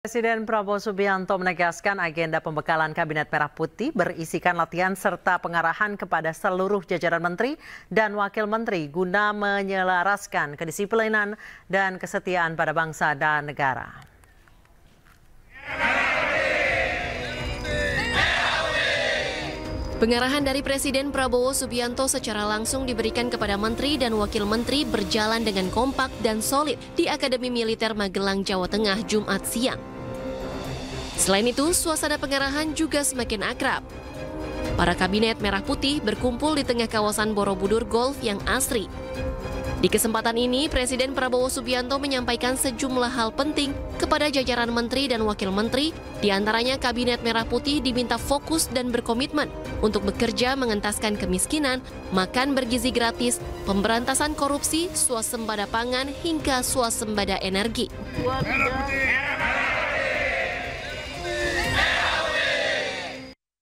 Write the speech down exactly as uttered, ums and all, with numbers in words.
Presiden Prabowo Subianto menegaskan agenda pembekalan Kabinet Merah Putih berisikan latihan serta pengarahan kepada seluruh jajaran menteri dan wakil menteri guna menyelaraskan kedisiplinan dan kesetiaan pada bangsa dan negara. Pengarahan dari Presiden Prabowo Subianto secara langsung diberikan kepada Menteri dan Wakil Menteri berjalan dengan kompak dan solid di Akademi Militer Magelang, Jawa Tengah, Jumat siang. Selain itu, suasana pengarahan juga semakin akrab. Para Kabinet Merah Putih berkumpul di tengah kawasan Borobudur Golf yang asri. Di kesempatan ini, Presiden Prabowo Subianto menyampaikan sejumlah hal penting kepada jajaran Menteri dan Wakil Menteri, di antaranya Kabinet Merah Putih diminta fokus dan berkomitmen untuk bekerja mengentaskan kemiskinan, makan bergizi gratis, pemberantasan korupsi, swasembada pangan, hingga swasembada energi.